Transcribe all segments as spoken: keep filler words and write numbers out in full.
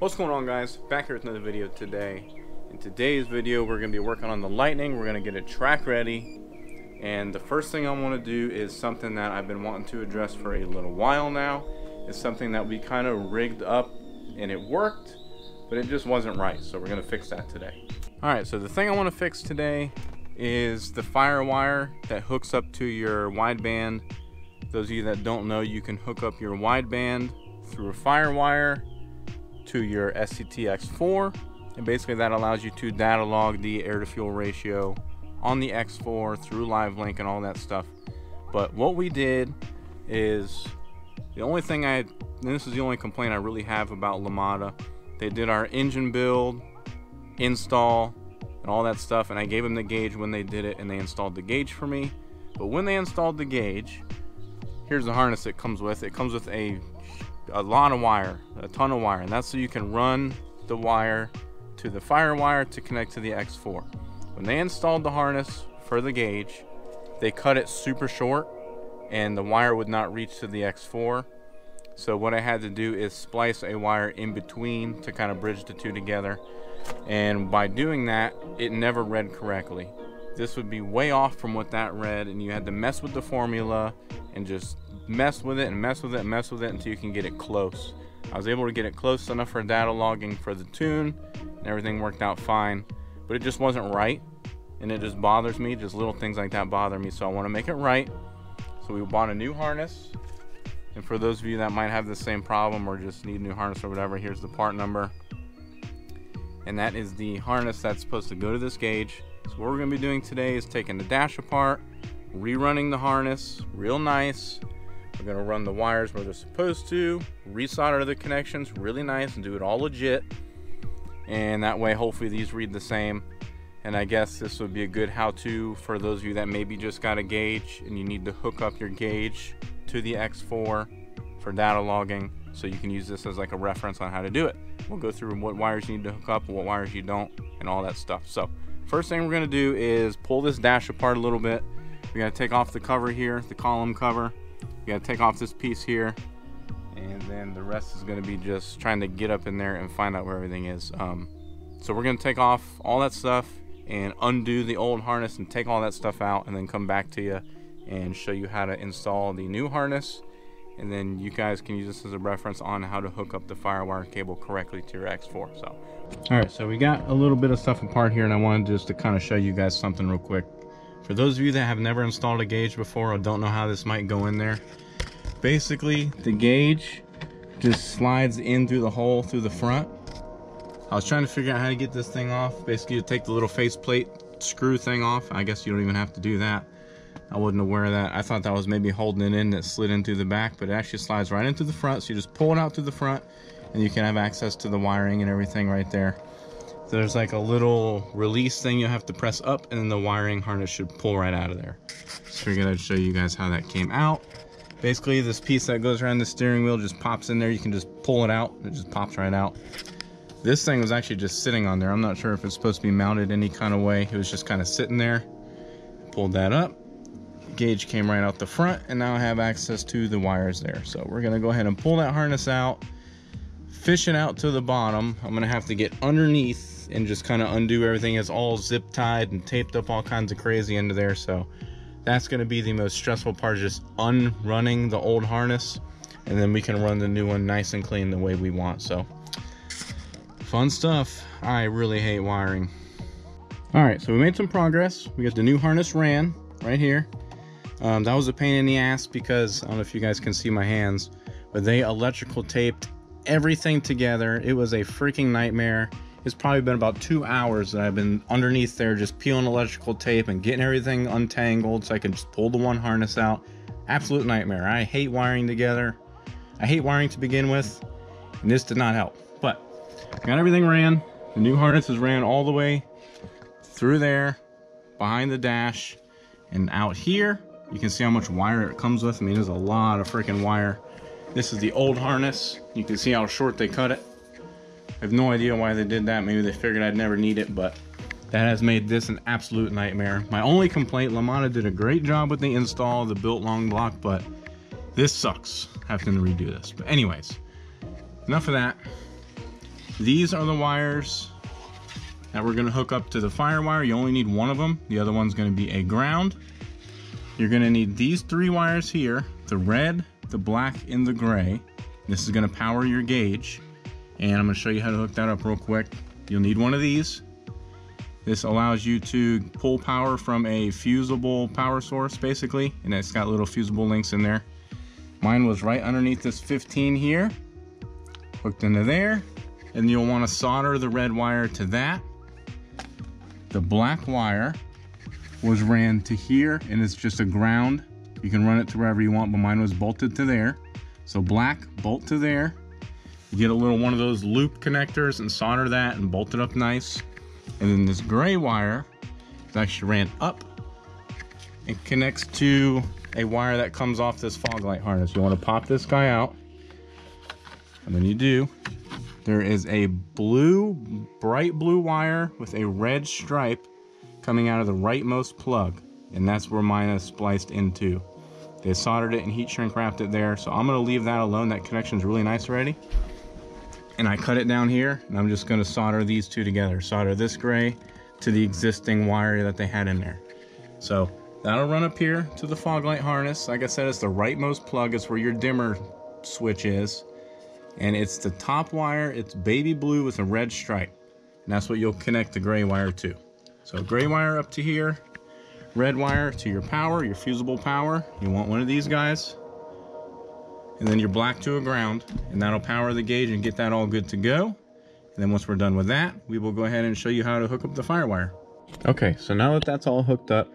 What's going on, guys? Back here with another video today. In today's video we're going to be working on the Lightning. We're going to get a track ready, and the first thing I want to do is something that I've been wanting to address for a little while now. It's something that we kind of rigged up and it worked, but it just wasn't right, so we're going to fix that today. Alright, so the thing I want to fix today is the Firewire that hooks up to your wideband. Those of you that don't know, you can hook up your wideband through a Firewire to your S C T X four, and basically that allows you to data log the air to fuel ratio on the X four through live link and all that stuff. But what we did is, the only thing I, and this is the only complaint I really have about Lamada, they did our engine build, install, and all that stuff, and I gave them the gauge when they did it, and they installed the gauge for me. But when they installed the gauge, here's the harness it comes with. It comes with a a lot of wire, a ton of wire, and that's so you can run the wire to the Firewire to connect to the X four. When they installed the harness for the gauge, they cut it super short and the wire would not reach to the X four. So what I had to do is splice a wire in between to kind of bridge the two together, and by doing that it never read correctly. This would be way off from what that read, and you had to mess with the formula and just mess with it and mess with it and mess with it until you can get it close. I was able to get it close enough for data logging for the tune, and everything worked out fine, but it just wasn't right, and it just bothers me. Just little things like that bother me, so I want to make it right. So we bought a new harness, and for those of you that might have the same problem or just need a new harness or whatever, here's the part number, and that is the harness that's supposed to go to this gauge. So what we're going to be doing today is taking the dash apart, rerunning the harness real nice. We're going to run the wires where they're supposed to, resolder the connections really nice and do it all legit, and that way hopefully these read the same. And I guess this would be a good how-to for those of you that maybe just got a gauge and you need to hook up your gauge to the X four for data logging, so you can use this as like a reference on how to do it. We'll go through what wires you need to hook up, what wires you don't, and all that stuff. So first thing we're going to do is pull this dash apart a little bit. We're going to take off the cover here, the column cover. You gotta take off this piece here, and then the rest is gonna be just trying to get up in there and find out where everything is. Um, so we're gonna take off all that stuff and undo the old harness and take all that stuff out, and then come back to you and show you how to install the new harness, and then you guys can use this as a reference on how to hook up the Firewire cable correctly to your X four. So all right, so we got a little bit of stuff apart here, and I wanted just to kind of show you guys something real quick. For those of you that have never installed a gauge before or don't know how this might go in there, basically the gauge just slides in through the hole through the front. I was trying to figure out how to get this thing off. Basically you take the little faceplate screw thing off. I guess you don't even have to do that. I wasn't aware of that. I thought that was maybe holding it in that slid in through the back, but it actually slides right into the front. So you just pull it out through the front and you can have access to the wiring and everything right there. There's like a little release thing you have to press up, and then the wiring harness should pull right out of there. Just figured I'd show you guys how that came out. Basically this piece that goes around the steering wheel just pops in there. You can just pull it out, it just pops right out. This thing was actually just sitting on there. I'm not sure if it's supposed to be mounted any kind of way. It was just kind of sitting there. Pulled that up, gauge came right out the front, and now I have access to the wires there. So we're gonna go ahead and pull that harness out, fish it out to the bottom. I'm gonna have to get underneath and just kind of undo everything. It's all zip tied and taped up all kinds of crazy into there, so that's going to be the most stressful part, just unrunning the old harness, and then we can run the new one nice and clean the way we want. So fun stuff. I really hate wiring. All right, so we made some progress. We got the new harness ran right here. Um, that was a pain in the ass because I don't know if you guys can see my hands, but they electrical taped everything together. It was a freaking nightmare. It's probably been about two hours that I've been underneath there just peeling electrical tape and getting everything untangled so I can just pull the one harness out. Absolute nightmare. I hate wiring together. I hate wiring to begin with, and this did not help. But got everything ran. The new harness is ran all the way through there, behind the dash, and out here. You can see how much wire it comes with. I mean, there's a lot of freaking wire. This is the old harness. You can see how short they cut it. I have no idea why they did that. Maybe they figured I'd never need it, but that has made this an absolute nightmare. My only complaint, Lamada did a great job with the install, the built long block, but this sucks having to redo this. But anyways, enough of that. These are the wires that we're going to hook up to the Firewire. You only need one of them. The other one's going to be a ground. You're going to need these three wires here, the red, the black, and the gray. This is going to power your gauge. And I'm going to show you how to hook that up real quick. You'll need one of these. This allows you to pull power from a fusible power source, basically, and it's got little fusible links in there. Mine was right underneath this fifteen here, hooked into there, and you'll want to solder the red wire to that. The black wire was ran to here, and it's just a ground. You can run it to wherever you want, but mine was bolted to there. So black, bolt to there. You get a little one of those loop connectors and solder that and bolt it up nice. And then this gray wire is actually ran up and connects to a wire that comes off this fog light harness. You want to pop this guy out, and then you do. There is a blue, bright blue wire with a red stripe coming out of the rightmost plug, and that's where mine is spliced into. They soldered it and heat shrink wrapped it there, so I'm going to leave that alone. That connection's really nice already. And I cut it down here, and I'm just going to solder these two together. Solder this gray to the existing wire that they had in there. So that'll run up here to the fog light harness. Like I said, it's the rightmost plug. It's where your dimmer switch is. And it's the top wire. It's baby blue with a red stripe. And that's what you'll connect the gray wire to. So gray wire up to here. Red wire to your power, your fusible power. You want one of these guys. And then your black to a ground, and that'll power the gauge and get that all good to go. And then once we're done with that, we will go ahead and show you how to hook up the Firewire. Okay, so now that that's all hooked up,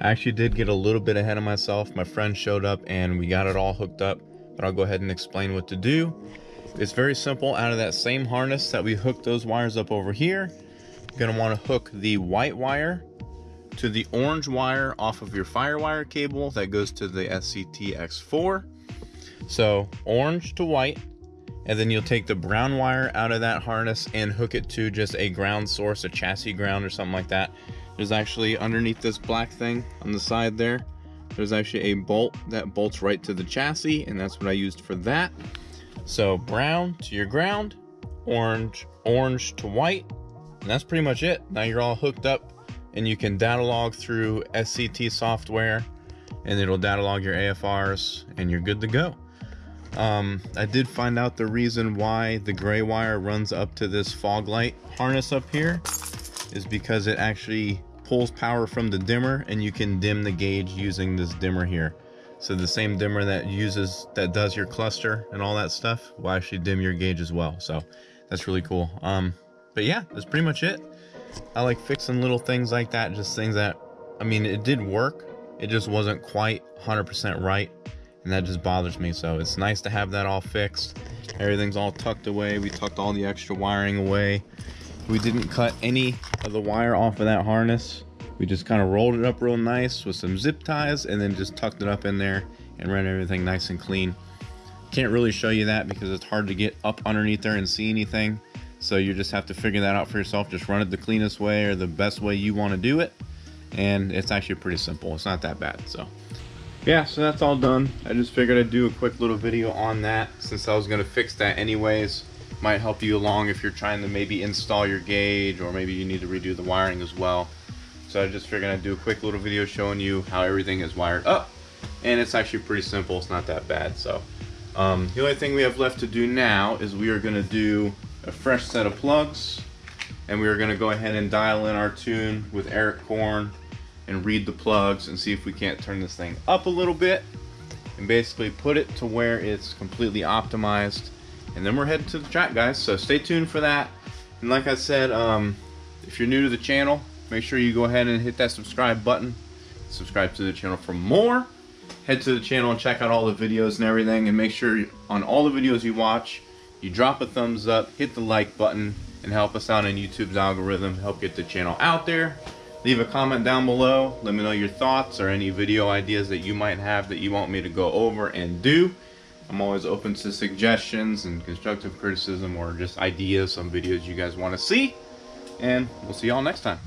I actually did get a little bit ahead of myself. My friend showed up and we got it all hooked up, but I'll go ahead and explain what to do. It's very simple. Out of that same harness that we hooked those wires up over here, you're gonna wanna hook the white wire to the orange wire off of your Firewire cable that goes to the S C T X four. So orange to white, and then you'll take the brown wire out of that harness and hook it to just a ground source, a chassis ground or something like that. There's actually underneath this black thing on the side there, there's actually a bolt that bolts right to the chassis, and that's what I used for that. So brown to your ground, orange, orange to white, and that's pretty much it. Now you're all hooked up and you can data log through S C T software, and it'll data log your A F Rs and you're good to go. Um, I did find out the reason why the gray wire runs up to this fog light harness up here is because it actually pulls power from the dimmer, and you can dim the gauge using this dimmer here. So the same dimmer that uses, that does your cluster and all that stuff, will actually dim your gauge as well. So that's really cool. Um, but yeah, that's pretty much it. I like fixing little things like that, just things that, I mean, it did work. It just wasn't quite one hundred percent right, and that just bothers me. So it's nice to have that all fixed. Everything's all tucked away. We tucked all the extra wiring away. We didn't cut any of the wire off of that harness. We just kind of rolled it up real nice with some zip ties, and then just tucked it up in there and ran everything nice and clean. Can't really show you that because it's hard to get up underneath there and see anything. So you just have to figure that out for yourself. Just run it the cleanest way or the best way you want to do it. And it's actually pretty simple. It's not that bad. So yeah, so that's all done. I just figured I'd do a quick little video on that since I was going to fix that anyways. Might help you along if you're trying to maybe install your gauge, or maybe you need to redo the wiring as well. So I just figured I'd do a quick little video showing you how everything is wired up, and it's actually pretty simple. It's not that bad. So um, the only thing we have left to do now is we are going to do a fresh set of plugs. And we are going to go ahead and dial in our tune with Eric Korn and read the plugs and see if we can't turn this thing up a little bit and basically put it to where it's completely optimized. And then we're headed to the track, guys, so stay tuned for that. And like I said, um, if you're new to the channel, make sure you go ahead and hit that subscribe button. Subscribe to the channel for more. Head to the channel and check out all the videos and everything, and make sure on all the videos you watch, you drop a thumbs up, hit the like button, and help us out in YouTube's algorithm, help get the channel out there. Leave a comment down below, let me know your thoughts or any video ideas that you might have that you want me to go over and do. I'm always open to suggestions and constructive criticism, or just ideas, some videos you guys want to see, and we'll see y'all next time.